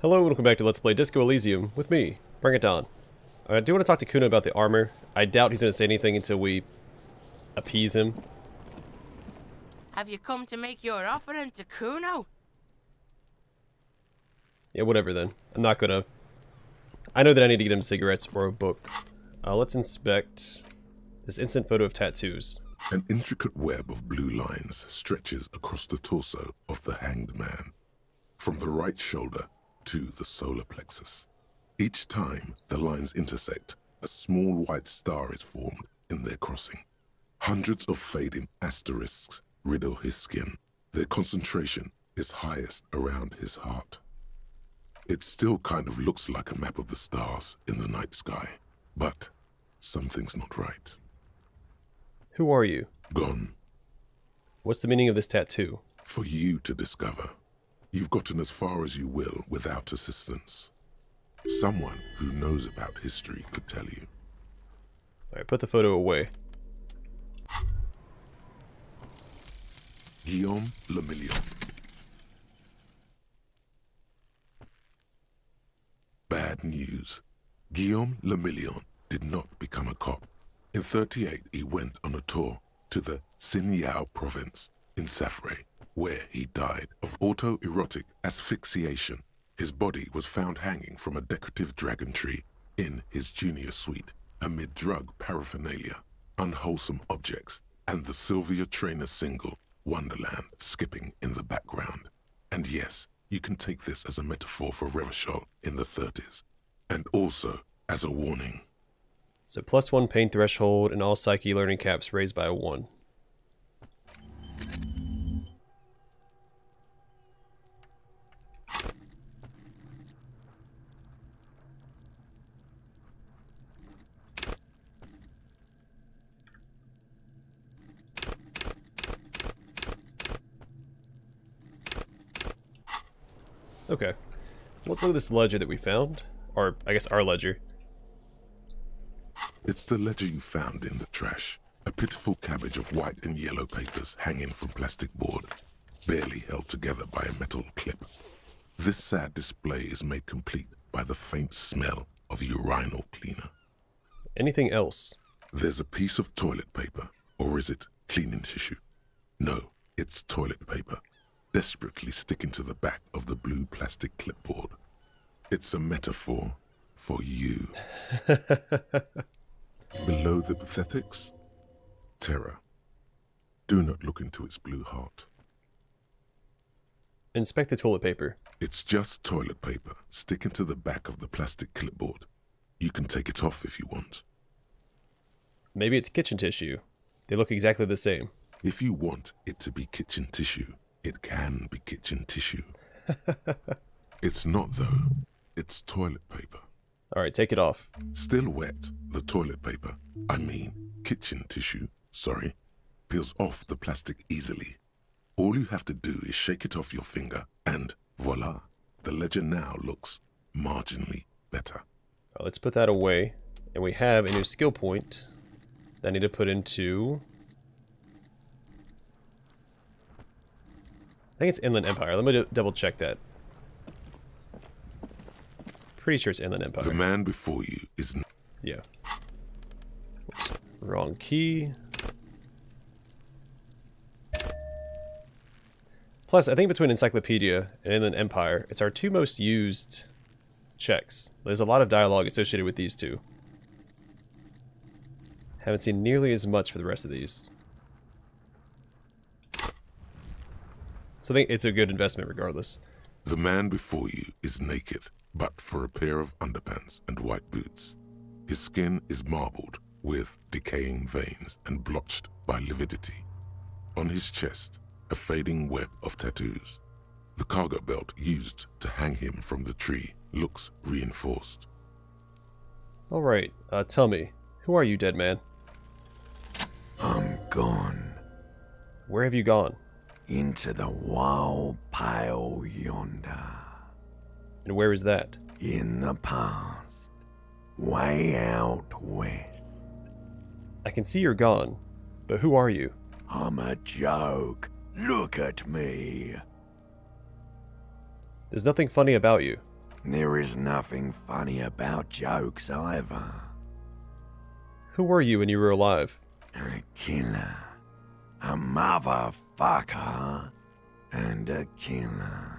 Hello and welcome back to Let's Play Disco Elysium with me. Bring it on. I do want to talk to Kuno about the armor. I doubt he's going to say anything until we appease him. Have you come to make your offering to Kuno? Yeah, whatever then. I'm not going to... I know that I need to get him cigarettes or a book. Let's inspect this instant photo of tattoos. An intricate web of blue lines stretches across the torso of the hanged man, from the right shoulder to the solar plexus. Each time the lines intersect, a small white star is formed in their crossing. Hundreds of fading asterisks riddle his skin. Their concentration is highest around his heart. It still kind of looks like a map of the stars in the night sky, but something's not right. Who are you? Gone. What's the meaning of this tattoo? For you to discover. You've gotten as far as you will without assistance. Someone who knows about history could tell you. Alright, put the photo away. Guillaume Lemillion. Bad news. Guillaume Lemillion did not become a cop. In 1938, he went on a tour to the Sinyao province in Safre, where he died of autoerotic asphyxiation. His body was found hanging from a decorative dragon tree in his junior suite amid drug paraphernalia, unwholesome objects, and the Sylvia Trainer single, Wonderland, skipping in the background. And yes, you can take this as a metaphor for Revachol in the 1930s, and also as a warning. So +1 pain threshold and all psyche learning caps raised by 1. Okay, let's look at this ledger that we found, or I guess our ledger. It's the ledger you found in the trash. A pitiful cabbage of white and yellow papers hanging from plastic board, barely held together by a metal clip. This sad display is made complete by the faint smell of urinal cleaner. Anything else? There's a piece of toilet paper, or is it cleaning tissue? No, it's toilet paper, desperately sticking to the back of the blue plastic clipboard. It's a metaphor for you. Below the pathetics, terror. Do not look into its blue heart. Inspect the toilet paper. It's just toilet paper sticking to the back of the plastic clipboard. You can take it off if you want. Maybe it's kitchen tissue. They look exactly the same. If you want it to be kitchen tissue, it can be kitchen tissue. It's not, though. It's toilet paper. All right, take it off. Still wet, the toilet paper, I mean kitchen tissue, sorry, peels off the plastic easily. All you have to do is shake it off your finger, and voila, the ledger now looks marginally better. All right, let's put that away, and we have a new skill point that I need to put into... I think it's Inland Empire. Let me double check that. Pretty sure it's Inland Empire. The man before you is... Yeah. Oops. Wrong key. Plus, I think between Encyclopedia and Inland Empire, it's our two most used checks. There's a lot of dialogue associated with these two. Haven't seen nearly as much for the rest of these. So I think it's a good investment regardless. The man before you is naked, but for a pair of underpants and white boots. His skin is marbled with decaying veins and blotched by lividity. On his chest, a fading web of tattoos. The cargo belt used to hang him from the tree looks reinforced. All right, tell me, who are you, dead man? I'm gone. Where have you gone? Into the wow pile yonder. And where is that? In the past, way out west. I can see you're gone, but who are you? I'm a joke. Look at me. There's nothing funny about you. There is nothing funny about jokes either. Who were you when you were alive? A killer. A motherfucker. And a killer.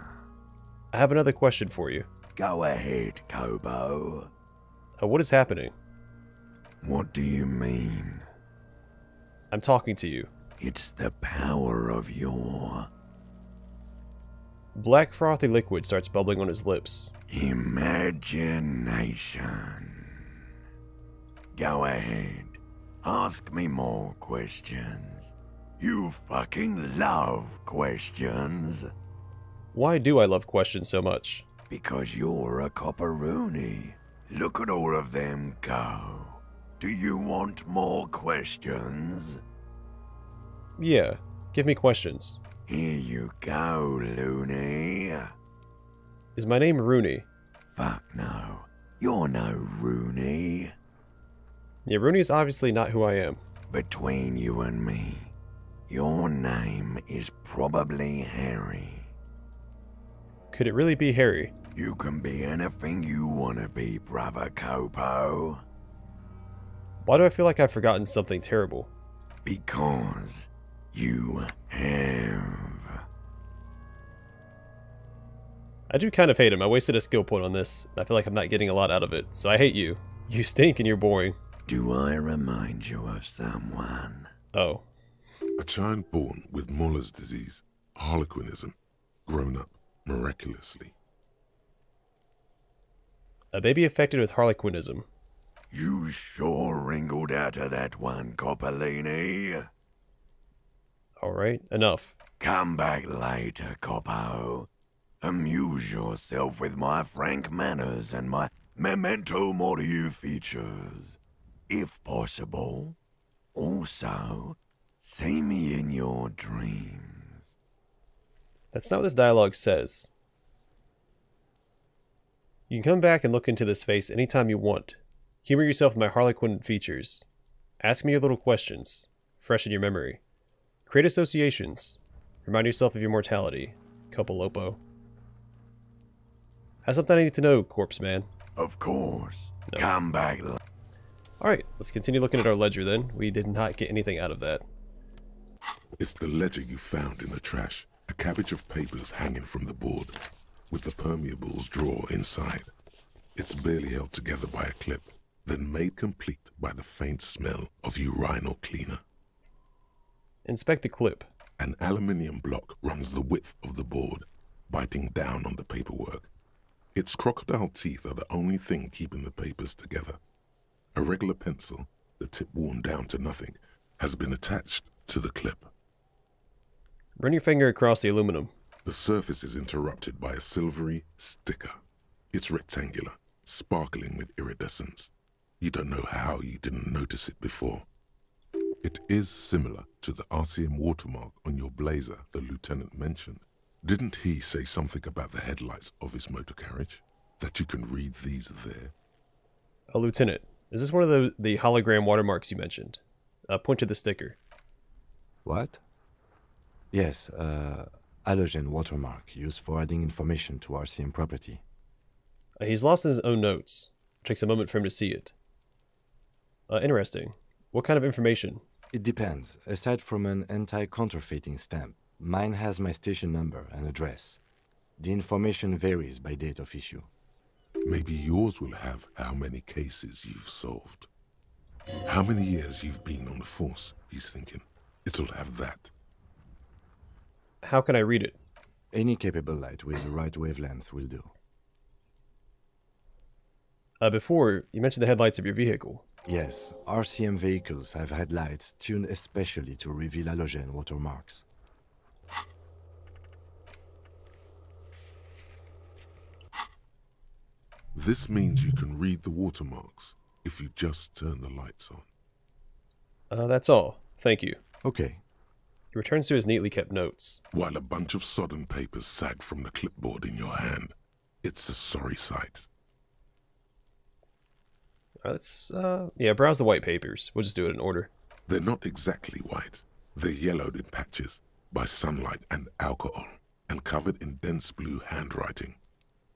I have another question for you. Go ahead, Kobo. What is happening? What do you mean? I'm talking to you. It's the power of your... Black frothy liquid starts bubbling on his lips. Imagination. Go ahead. Ask me more questions. You fucking love questions. Why do I love questions so much? Because you're a copperoonie. Look at all of them go. Do you want more questions? Yeah, give me questions. Here you go, loony. Is my name Rooney? Fuck no. You're no Rooney. Yeah, Rooney is obviously not who I am. Between you and me, your name is probably Harry. Could it really be Harry? You can be anything you want to be, brother Kopo. Why do I feel like I've forgotten something terrible? Because you have. I do kind of hate him. I wasted a skill point on this. I feel like I'm not getting a lot out of it. So I hate you. You stink and you're boring. Do I remind you of someone? Oh. A child born with Moller's disease, harlequinism, grown up miraculously. A baby affected with harlequinism. You sure wrinkled out of that one, Coppolini. Alright, enough. Come back later, Coppo. Amuse yourself with my frank manners and my memento mori features. If possible, also, see me in your dreams. That's not what this dialogue says. You can come back and look into this face anytime you want. Humor yourself with my harlequin features. Ask me your little questions. Freshen your memory. Create associations. Remind yourself of your mortality. Copolopo. That's something I need to know, corpse man. Of course. No. Come back. Alright, let's continue looking at our ledger then. We did not get anything out of that. It's the ledger you found in the trash. A cabbage of papers hanging from the board, with the permeables drawer inside. It's barely held together by a clip, then made complete by the faint smell of urinal cleaner. Inspect the clip. An aluminium block runs the width of the board, biting down on the paperwork. Its crocodile teeth are the only thing keeping the papers together. A regular pencil, the tip worn down to nothing, has been attached to the clip. Run your finger across the aluminum. The surface is interrupted by a silvery sticker. It's rectangular, sparkling with iridescence. You don't know how you didn't notice it before. It is similar to the RCM watermark on your blazer the lieutenant mentioned. Didn't he say something about the headlights of his motor carriage? That you can read these there? Oh, lieutenant, is this one of the hologram watermarks you mentioned? Point to the sticker. What? Yes, halogen watermark used for adding information to RCM property. He's lost in his own notes. It takes a moment for him to see it. Interesting. What kind of information? It depends. Aside from an anti-counterfeiting stamp, mine has my station number and address. The information varies by date of issue. Maybe yours will have how many cases you've solved. How many years you've been on the force, he's thinking. It'll have that. How can I read it? Any capable light with the right wavelength will do. Before, you mentioned the headlights of your vehicle. Yes, RCM vehicles have headlights tuned especially to reveal halogen watermarks. This means you can read the watermarks if you just turn the lights on. That's all. Thank you. Okay. He returns to his neatly kept notes. While a bunch of sodden papers sag from the clipboard in your hand, it's a sorry sight. Let's, yeah, browse the white papers. We'll just do it in order. They're not exactly white. They're yellowed in patches by sunlight and alcohol, and covered in dense blue handwriting.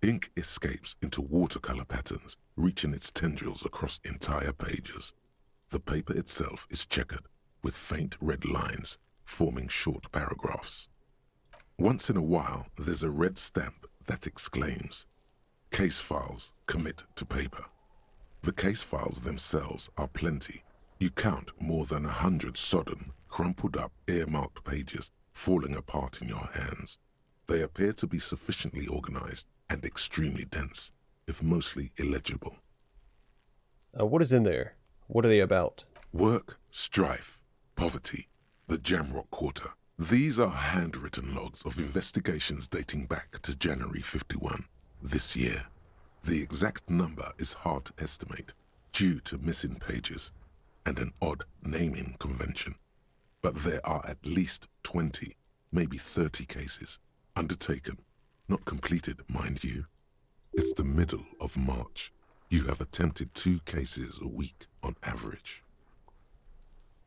Ink escapes into watercolor patterns, reaching its tendrils across entire pages. The paper itself is checkered, with faint red lines forming short paragraphs. Once in a while, there's a red stamp that exclaims, "Case files commit to paper." The case files themselves are plenty. You count more than 100 sodden, crumpled up, earmarked pages falling apart in your hands. They appear to be sufficiently organized and extremely dense, if mostly illegible. What is in there? What are they about? Work, strife, poverty, the Jamrock Quarter. These are handwritten logs of investigations dating back to January 51, this year. The exact number is hard to estimate, due to missing pages and an odd naming convention. But there are at least 20, maybe 30 cases, undertaken. Not completed, mind you. It's the middle of March. You have attempted 2 cases a week on average.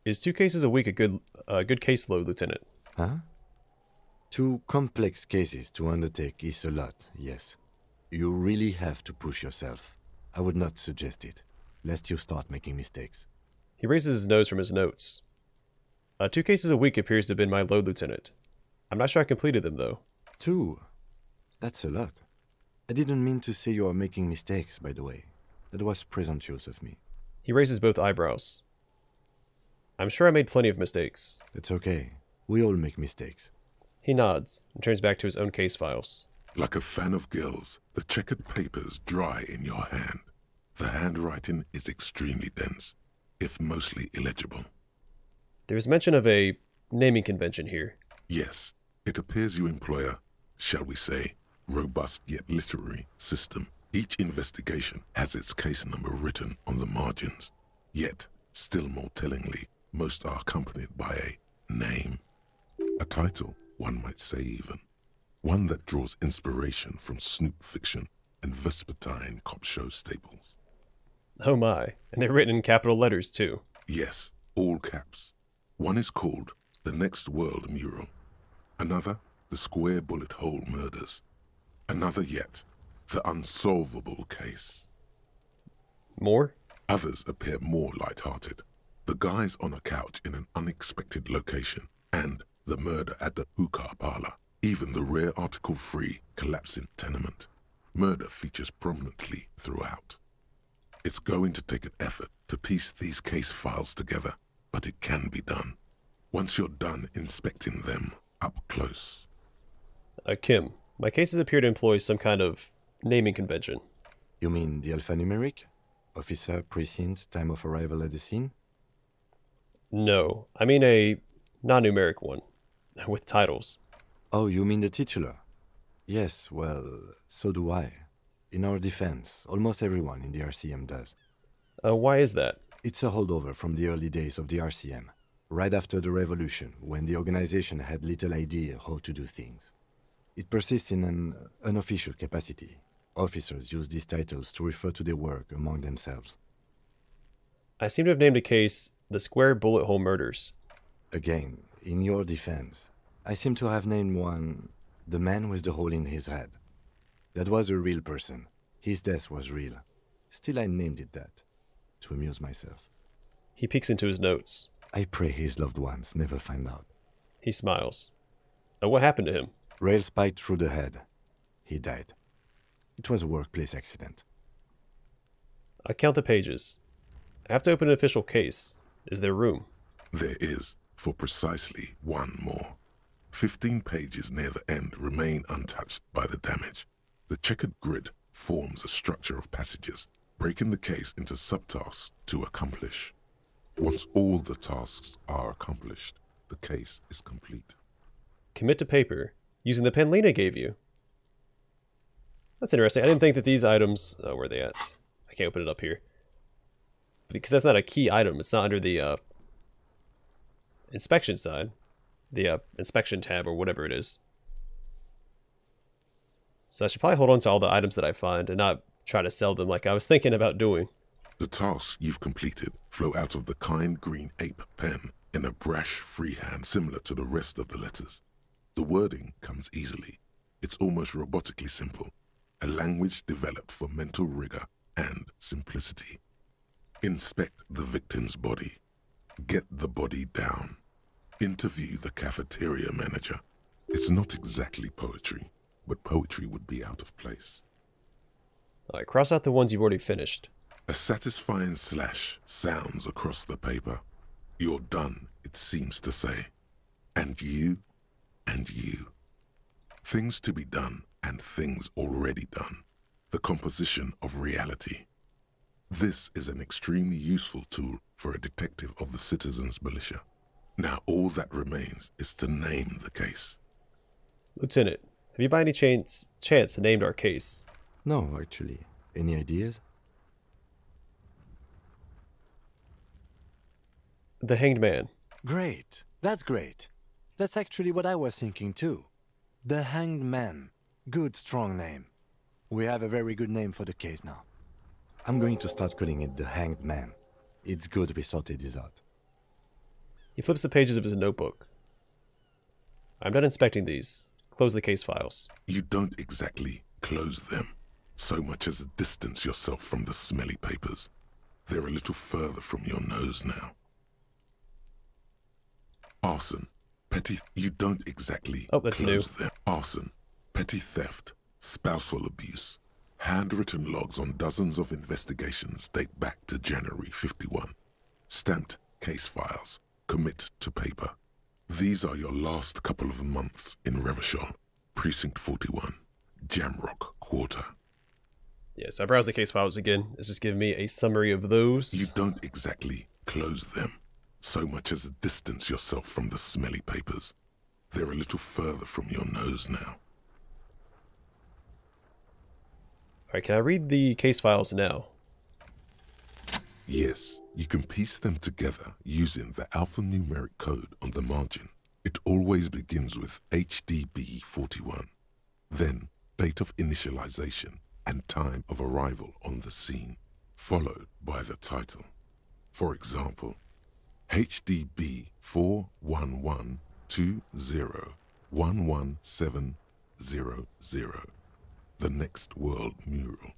Is 2 cases a week a good caseload, Lieutenant? Huh? 2 complex cases to undertake is a lot, yes. You really have to push yourself. I would not suggest it, lest you start making mistakes. He raises his nose from his notes. 2 cases a week appears to have been my load, Lieutenant. I'm not sure I completed them, though. 2? That's a lot. I didn't mean to say you are making mistakes, by the way. That was presumptuous of me. He raises both eyebrows. I'm sure I made plenty of mistakes. It's okay. We all make mistakes. He nods and turns back to his own case files. Like a fan of gills, the checkered papers dry in your hand. The handwriting is extremely dense, if mostly illegible. There is mention of a naming convention here. Yes, it appears you employ a, shall we say, robust yet literary system. Each investigation has its case number written on the margins. Yet, still more tellingly, most are accompanied by a name. A title, one might say even. One that draws inspiration from snoop fiction and vespertine cop show staples. Oh my, and they're written in capital letters too. Yes, all caps. One is called The Next World Mural. Another, The Square Bullet Hole Murders. Another yet, The Unsolvable Case. More? Others appear more light-hearted. The Guys on a Couch in an Unexpected Location, and The Murder at the Hookah Parlor. Even the rare Article 3 collapsing tenement. Murder features prominently throughout. It's going to take an effort to piece these case files together, but it can be done. Once you're done inspecting them up close. Kim, my cases appear to employ some kind of naming convention. You mean the alphanumeric? Officer, precinct, time of arrival at the scene? No, I mean a non-numeric one, with titles. Oh, you mean the titular? Yes, well, so do I. In our defense, almost everyone in the RCM does. Why is that? It's a holdover from the early days of the RCM, right after the revolution, when the organization had little idea how to do things. It persists in an unofficial capacity. Officers use these titles to refer to their work among themselves. I seem to have named a case, The Square Bullet Hole Murders. Again, in your defense, I seem to have named one, The Man with the Hole in His Head. That was a real person. His death was real. Still, I named it that, to amuse myself. He peeks into his notes. I pray his loved ones never find out. He smiles. What happened to him? Rail spiked through the head. He died. It was a workplace accident. I count the pages. I have to open an official case. Is there room? There is, for precisely one more. 15 pages near the end remain untouched by the damage. The checkered grid forms a structure of passages, breaking the case into subtasks to accomplish. Once all the tasks are accomplished, the case is complete. Commit to paper, using the pen Lena gave you. That's interesting. I didn't think that these items... Oh, where are they at? I can't open it up here. Because that's not a key item. It's not under the inspection side. The inspection tab or whatever it is. So I should probably hold on to all the items that I find and not try to sell them like I was thinking about doing. The tasks you've completed flow out of the kind green ape pen in a brash freehand similar to the rest of the letters. The wording comes easily. It's almost robotically simple. a language developed for mental rigor and simplicity. Inspect the victim's body. Get the body down. Interview the cafeteria manager. It's not exactly poetry, but poetry would be out of place. All right, cross out the ones you've already finished. A satisfying slash sounds across the paper. You're done, it seems to say. And you, and you. Things to be done, and things already done. The composition of reality. This is an extremely useful tool for a detective of the citizens' militia. Now all that remains is to name the case. Lieutenant, have you by any chance named our case? No, actually. Any ideas? The Hanged Man. Great. That's great. That's actually what I was thinking too. The Hanged Man. Good, strong name. We have a very good name for the case now. I'm going to start calling it The Hanged Man. It's good we sorted this out. He flips the pages of his notebook. I'm not inspecting these. Close the case files. You don't exactly close them, so much as distance yourself from the smelly papers. They're a little further from your nose now. Arson, petty... You don't exactly close them. Arson, petty theft, spousal abuse. Handwritten logs on dozens of investigations date back to January 51. Stamped case files. Commit to paper. These are your last couple of months in Revachol, Precinct 41, Jamrock Quarter. Yeah, so I browse the case files again. It's just giving me a summary of those. You don't exactly close them, so much as distance yourself from the smelly papers. They're a little further from your nose now. Alright, can I read the case files now? Yes, you can piece them together using the alphanumeric code on the margin. It always begins with HDB41, then date of initialization and time of arrival on the scene, followed by the title. For example, HDB41120117000, the Next World mural.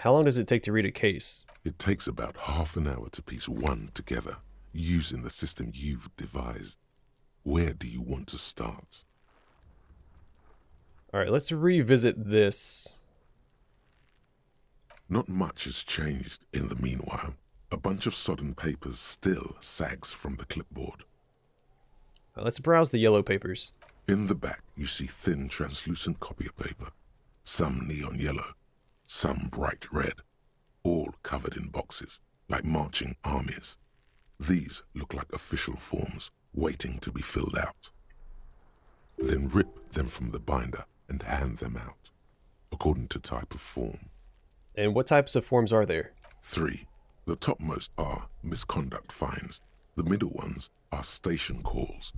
How long does it take to read a case? It takes about half an hour to piece one together, using the system you've devised. Where do you want to start? Alright, let's revisit this. Not much has changed in the meanwhile. A bunch of sodden papers still sags from the clipboard. Let's browse the yellow papers. In the back, you see thin, translucent copy of paper. Some neon yellow, some bright red, all covered in boxes, like marching armies. These look like official forms, waiting to be filled out. Then rip them from the binder and hand them out, according to type of form. And what types of forms are there? 3. The topmost are misconduct fines, the middle ones are station calls,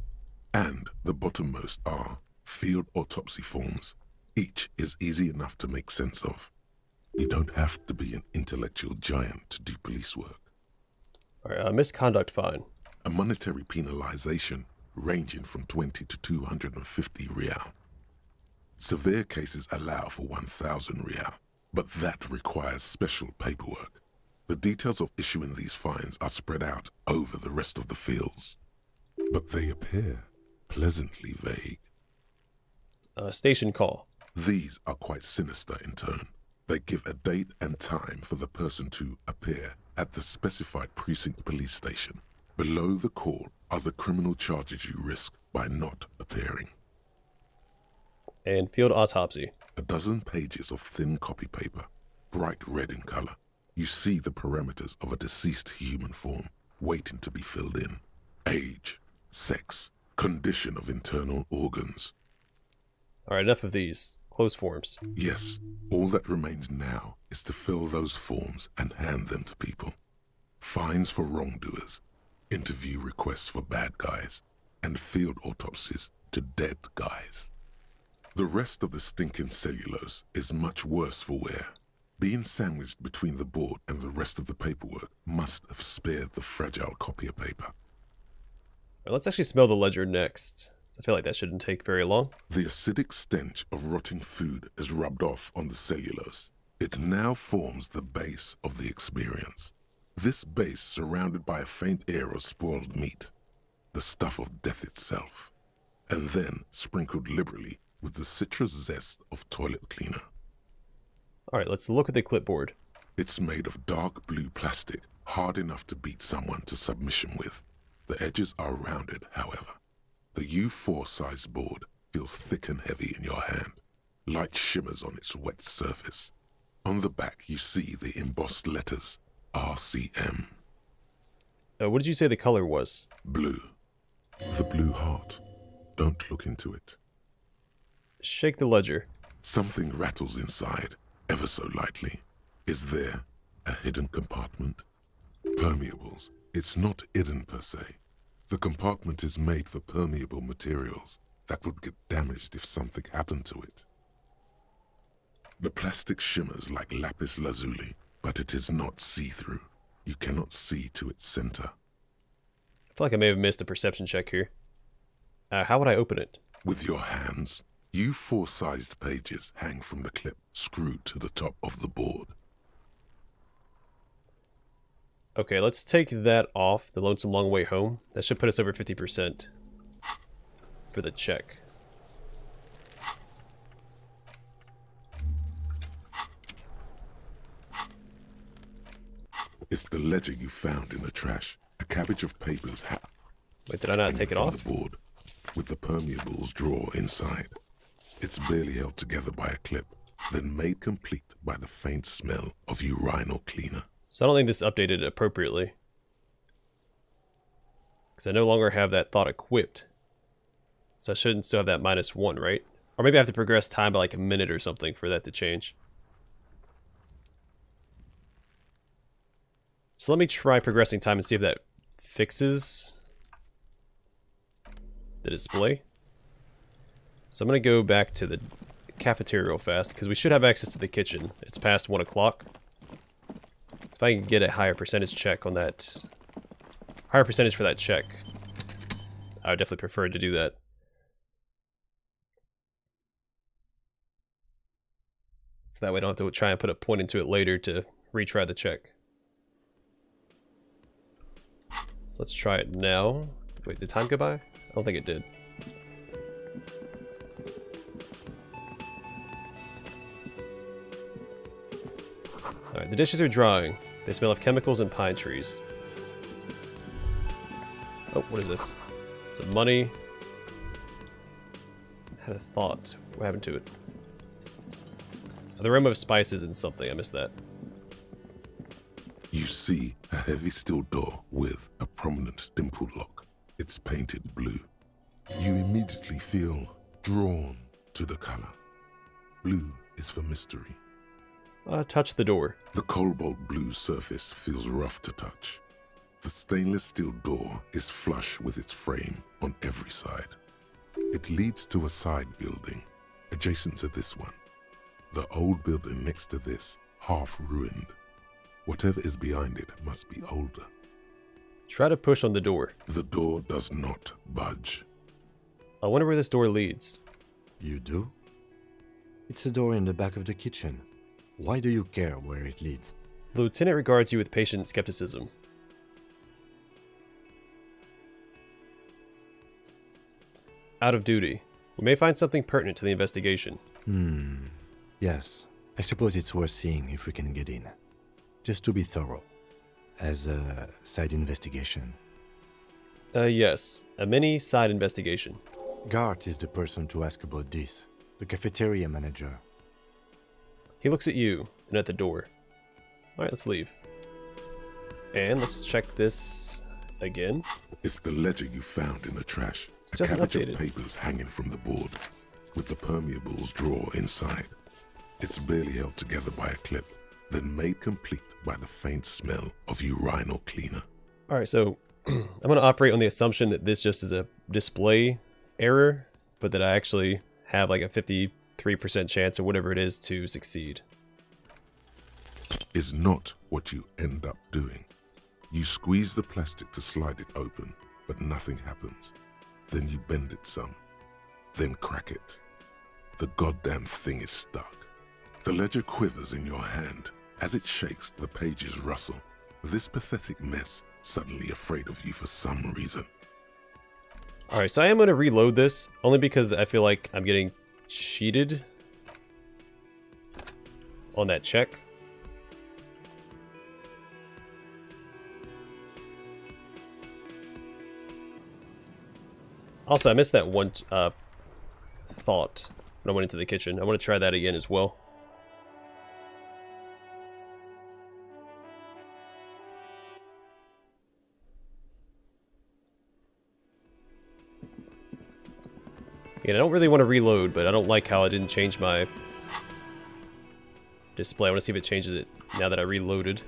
and the bottommost are field autopsy forms. Each is easy enough to make sense of. You don't have to be an intellectual giant to do police work. All right, misconduct fine. A monetary penalization ranging from 20 to 250 real. Severe cases allow for 1,000 real, but that requires special paperwork. The details of issuing these fines are spread out over the rest of the fields, but they appear pleasantly vague. Station call. These are quite sinister in tone. They give a date and time for the person to appear at the specified precinct police station. Below the call are the criminal charges you risk by not appearing. And field autopsy. A dozen pages of thin copy paper, bright red in color. You see the parameters of a deceased human form waiting to be filled in. Age, sex, condition of internal organs. All right, enough of these. Close forms. Yes, all that remains now is to fill those forms and hand them to people. Fines for wrongdoers, interview requests for bad guys, and field autopsies to dead guys. The rest of the stinking cellulose is much worse for wear. Being sandwiched between the board and the rest of the paperwork must have spared the fragile copy of paper. All right, let's actually smell the ledger next. I feel like that shouldn't take very long. The acidic stench of rotting food is rubbed off on the cellulose. It now forms the base of the experience. This base surrounded by a faint air of spoiled meat, the stuff of death itself, and then sprinkled liberally with the citrus zest of toilet cleaner. All right, let's look at the clipboard. It's made of dark blue plastic, hard enough to beat someone to submission with. The edges are rounded, however. The U4 size board feels thick and heavy in your hand. Light shimmers on its wet surface. On the back, you see the embossed letters, RCM. What did you say the color was? Blue. The blue heart. Don't look into it. Shake the ledger. Something rattles inside, ever so lightly. Is there a hidden compartment? Permeables. It's not hidden per se. The compartment is made for permeable materials that would get damaged if something happened to it. The plastic shimmers like lapis lazuli, but it is not see-through. You cannot see to its center. I feel like I may have missed a perception check here. How would I open it? With your hands. U4-sized pages hang from the clip, screwed to the top of the board. Okay, let's take that off, the Lonesome Long Way Home. That should put us over 50% for the check. It's the ledger you found in the trash. A cabbage of papers. Wait, did I not take it off? The board, with the permeables drawer inside. It's barely held together by a clip, then made complete by the faint smell of urinal cleaner. So I don't think this updated appropriately, because I no longer have that thought equipped. So I shouldn't still have that -1, right? Or maybe I have to progress time by like a minute or something for that to change. So let me try progressing time and see if that fixes the display. So I'm going to go back to the cafeteria real fast, because we should have access to the kitchen. It's past 1 o'clock. If I can get a higher percentage check on that, higher percentage for that check, I would definitely prefer to do that. So that way I don't have to try and put a point into it later to retry the check. So let's try it now. Wait, did time go by? I don't think it did. Alright, the dishes are drying. They smell of chemicals and pine trees. Oh, what is this? Some money. I had a thought. What happened to it? Oh, the aroma of spices and something. I missed that. You see a heavy steel door with a prominent dimpled lock. It's painted blue. You immediately feel drawn to the color. Blue is for mystery. Touch the door. The cobalt blue surface feels rough to touch. The stainless steel door is flush with its frame on every side. It leads to a side building, adjacent to this one. The old building next to this, half ruined. Whatever is behind it must be older. Try to push on the door. The door does not budge. I wonder where this door leads. You do? It's a door in the back of the kitchen. Why do you care where it leads? The lieutenant regards you with patient skepticism. Out of duty. We may find something pertinent to the investigation. Yes. I suppose it's worth seeing if we can get in. Just to be thorough. As a side investigation. Yes. A mini side investigation. Gart is the person to ask about this. The cafeteria manager. He looks at you and at the door. Alright, let's leave. And let's check this again. It's the ledger you found in the trash. It's just updated. A cabbage of papers hanging from the board, with the permeables drawer inside. It's barely held together by a clip, then made complete by the faint smell of urinal cleaner. Alright, so I'm going to operate on the assumption that this just is a display error, but that I actually have like a 53% chance or whatever it is to succeed. Is not what you end up doing. You squeeze the plastic to slide it open, but nothing happens. Then you bend it some, Then crack it. The goddamn thing is stuck. The ledger quivers in your hand. As it shakes, the pages rustle. This pathetic mess suddenly afraid of you for some reason. Alright, so I am going to reload this, only because I feel like I'm getting cheated on that check. Also, I missed that one thought when I went into the kitchen. I want to try that again as well. Again, I don't really want to reload, but I don't like how I didn't change my display. I want to see if it changes it now that I reloaded.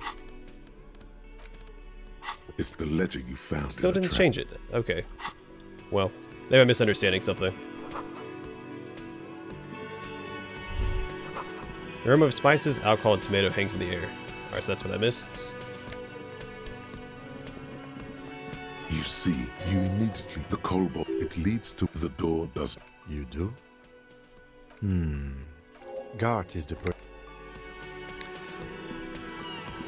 It's the ledger you found. Still didn't change it. Okay. Well, maybe I'm misunderstanding something. The aroma of spices, alcohol, and tomato hangs in the air. Alright, so that's what I missed. You see, you immediately the cobalt. It leads to the door. Does you do? Gart is the.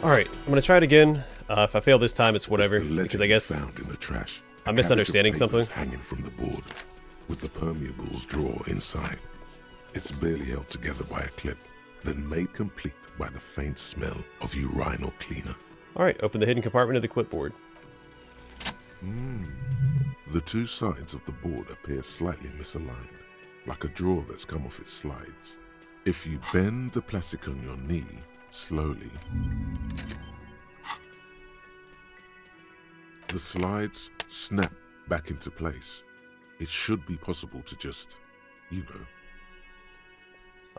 All right, I'm gonna try it again. If I fail this time, it's whatever, because I guess found in the trash. I'm misunderstanding something. Hanging from the board, with the permeables drawer inside. It's barely held together by a clip, then made complete by the faint smell of urinal cleaner. All right, open the hidden compartment of the clipboard. The two sides of the board appear slightly misaligned, like a drawer that's come off its slides. If you bend the plastic on your knee, slowly, the slides snap back into place. It should be possible to just, you know.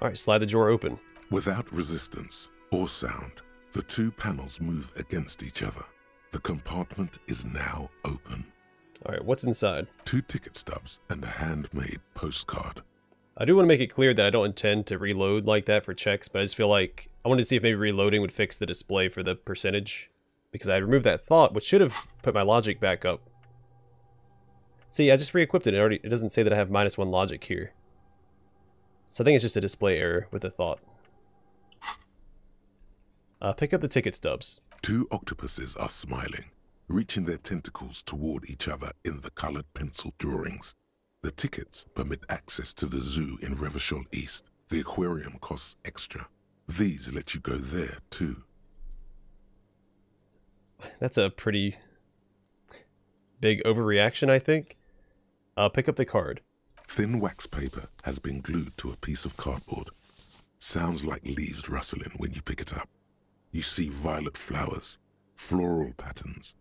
Alright, slide the drawer open. Without resistance or sound, the two panels move against each other. The compartment is now open. Alright, what's inside? Two ticket stubs and a handmade postcard. I do want to make it clear that I don't intend to reload like that for checks, but I just feel like I wanted to see if maybe reloading would fix the display for the percentage. Because I removed that thought, which should have put my logic back up. See, I just re-equipped it. It doesn't say that I have -1 logic here. So I think it's just a display error with the thought. Pick up the ticket stubs. Two octopuses are smiling, reaching their tentacles toward each other in the colored pencil drawings. The tickets permit access to the zoo in Revachol East. The aquarium costs extra. These let you go there, too. That's a pretty big overreaction, I think. Pick up the card. Thin wax paper has been glued to a piece of cardboard. Sounds like leaves rustling when you pick it up. You see violet flowers, floral patterns,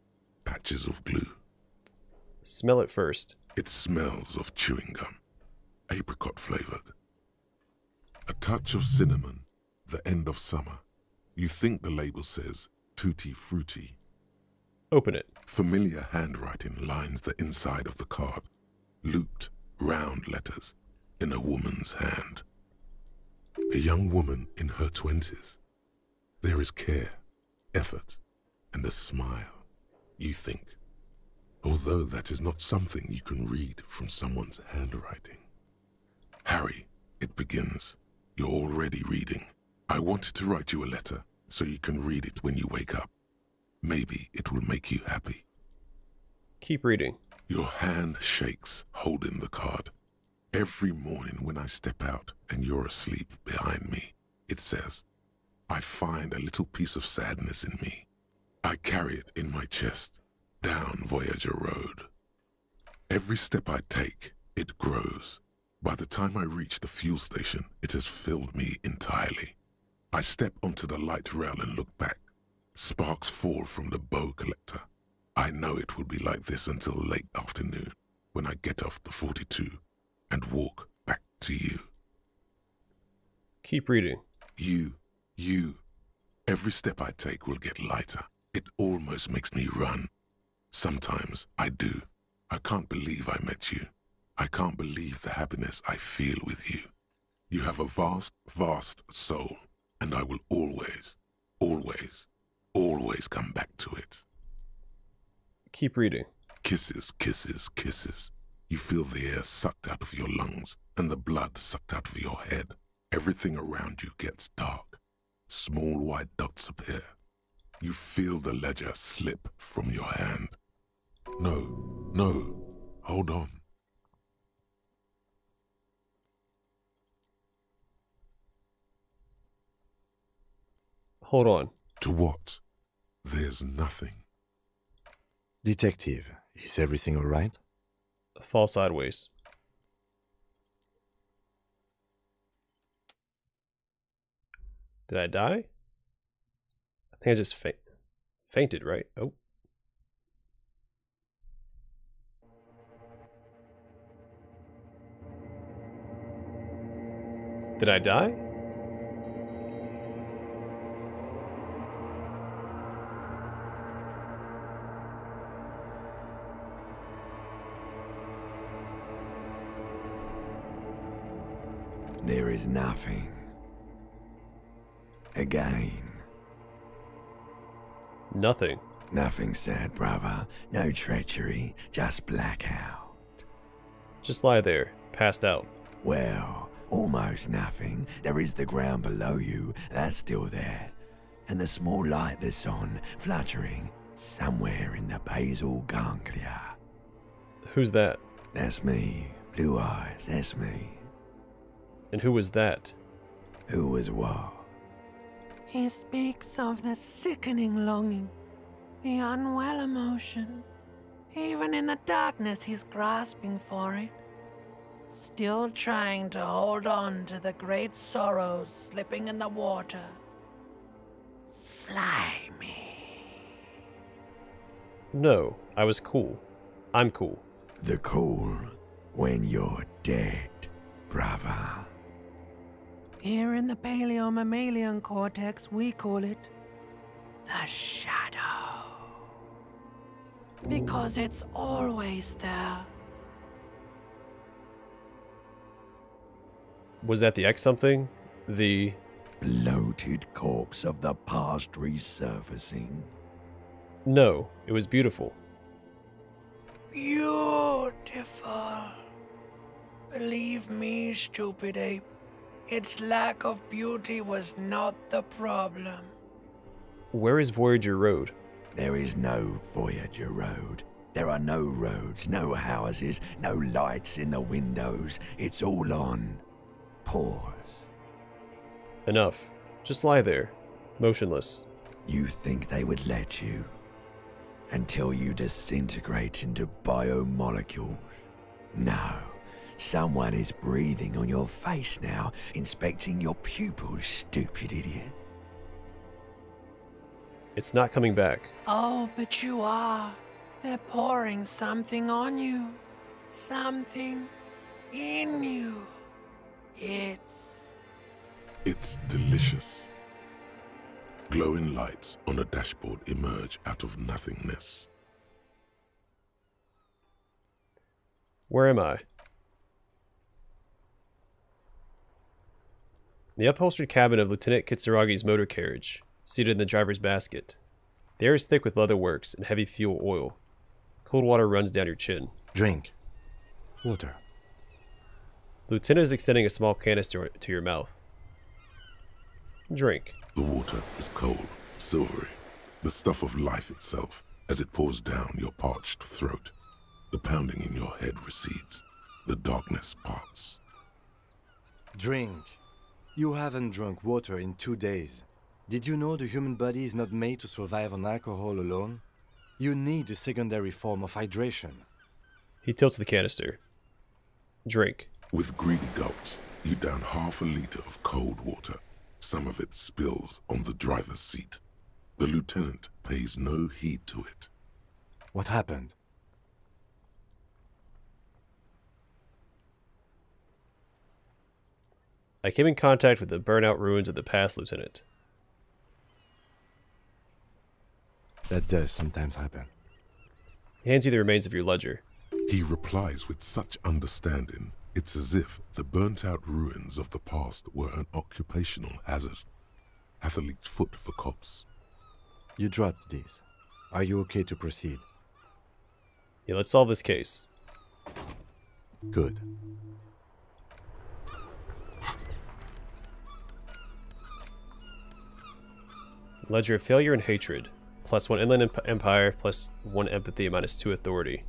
patches of glue. Smell it first. It smells of chewing gum, apricot flavored. A touch of cinnamon, the end of summer. You think the label says tutti frutti. Open it. Familiar handwriting lines the inside of the card. Looped, round letters in a woman's hand. A young woman in her 20s. There is care, effort, and a smile, you think, although that is not something you can read from someone's handwriting. Harry, it begins. You're already reading. I wanted to write you a letter so you can read it when you wake up. Maybe it will make you happy. Keep reading. Your hand shakes holding the card. Every morning when I step out and you're asleep behind me, it says, I find a little piece of sadness in me. I carry it in my chest, down Voyager Road. Every step I take, it grows. By the time I reach the fuel station, it has filled me entirely. I step onto the light rail and look back. Sparks fall from the bow collector. I know it will be like this until late afternoon, when I get off the 42 and walk back to you. Keep reading. You, every step I take will get lighter. It almost makes me run. Sometimes I do. I can't believe I met you. I can't believe the happiness I feel with you. You have a vast, vast soul, and I will always, always, always come back to it. Keep reading. Kisses, kisses, kisses. You feel the air sucked out of your lungs and the blood sucked out of your head. Everything around you gets dark. Small white dots appear. You feel the ledger slip from your hand. No, hold on. Hold on. To what? There's nothing. Detective, is everything all right? Fall sideways. Did I die? I think I just fainted, right? Oh. Did I die? There is nothing. Again. Nothing. Nothing sad, brother. No treachery. Just blackout. Just lie there. Passed out. Well, almost nothing. There is the ground below you. That's still there. And the small light that's on, fluttering, somewhere in the basal ganglia. Who's that? That's me. Blue eyes. That's me. And who was that? Who was what? He speaks of the sickening longing, the unwell emotion. Even in the darkness, he's grasping for it. Still trying to hold on to the great sorrows slipping in the water. Slimy. No, I was cool. I'm cool. The cool when you're dead, brother. Here in the paleo-mammalian cortex, we call it the shadow. Because it's always there. Was that the X something? The bloated corpse of the past resurfacing? No, it was beautiful. Beautiful. Believe me, stupid ape. Its lack of beauty was not the problem. Where is Voyager Road? There is no Voyager Road. There are no roads, no houses, no lights in the windows. It's all on pause. Enough. Just lie there, motionless. You think they would let you until you disintegrate into biomolecules? No. Someone is breathing on your face now, inspecting your pupils, stupid idiot. It's not coming back. Oh, but you are. They're pouring something on you. Something in you. It's delicious. Glowing lights on a dashboard emerge out of nothingness. Where am I? The upholstered cabin of Lieutenant Kitsuragi's motor carriage, seated in the driver's basket. The air is thick with leather works and heavy fuel oil. Cold water runs down your chin. Drink. Water. Lieutenant is extending a small canister to your mouth. Drink. The water is cold, silvery, the stuff of life itself, as it pours down your parched throat. The pounding in your head recedes. The darkness parts. Drink. You haven't drunk water in 2 days. Did you know the human body is not made to survive on alcohol alone? You need a secondary form of hydration. He tilts the canister. Drink. With greedy gulps, you down half a liter of cold water. Some of it spills on the driver's seat. The lieutenant pays no heed to it. What happened? I came in contact with the burnout ruins of the past, Lieutenant. That does sometimes happen. He hands you the remains of your ledger. He replies with such understanding, it's as if the burnt-out ruins of the past were an occupational hazard. Athlete's foot for cops. You dropped these. Are you okay to proceed? Yeah, let's solve this case. Good. Ledger of Failure and Hatred. +1 Inland Empire, +1 Empathy, -2 Authority.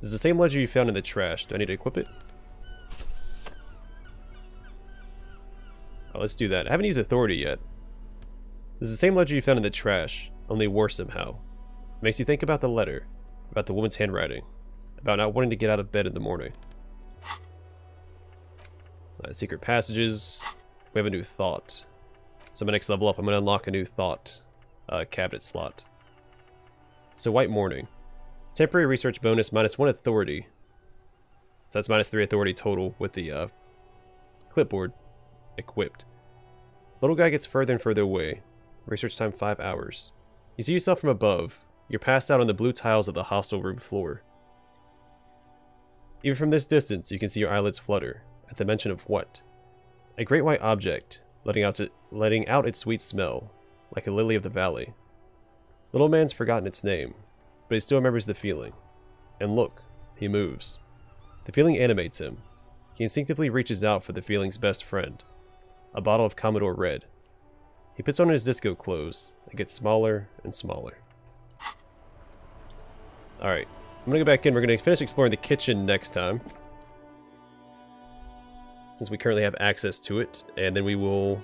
This is the same ledger you found in the trash. Do I need to equip it? Oh, let's do that. I haven't used Authority yet. This is the same ledger you found in the trash, only worse somehow. It makes you think about the letter, about the woman's handwriting, about not wanting to get out of bed in the morning. Secret passages. We have a new thought. So my next level up, I'm going to unlock a new thought cabinet slot. So White Morning. Temporary research bonus, -1 authority. So that's -3 authority total with the clipboard equipped. Little guy gets further and further away. Research time 5 hours. You see yourself from above. You're passed out on the blue tiles of the hostel room floor. Even from this distance, you can see your eyelids flutter. At the mention of what? A great white object, letting out its sweet smell, like a lily of the valley. Little man's forgotten its name, but he still remembers the feeling. And look, he moves. The feeling animates him. He instinctively reaches out for the feeling's best friend, a bottle of Commodore Red. He puts on his disco clothes and gets smaller and smaller. Alright, I'm gonna go back in. We're gonna finish exploring the kitchen next time, since we currently have access to it, and then we will...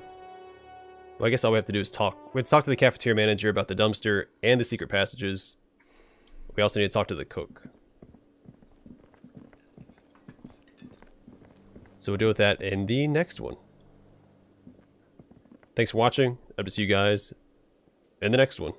Well, I guess all we have to do is talk. We have to talk to the cafeteria manager about the dumpster and the secret passages. We also need to talk to the cook. So we'll deal with that in the next one. Thanks for watching. Hope to see you guys in the next one.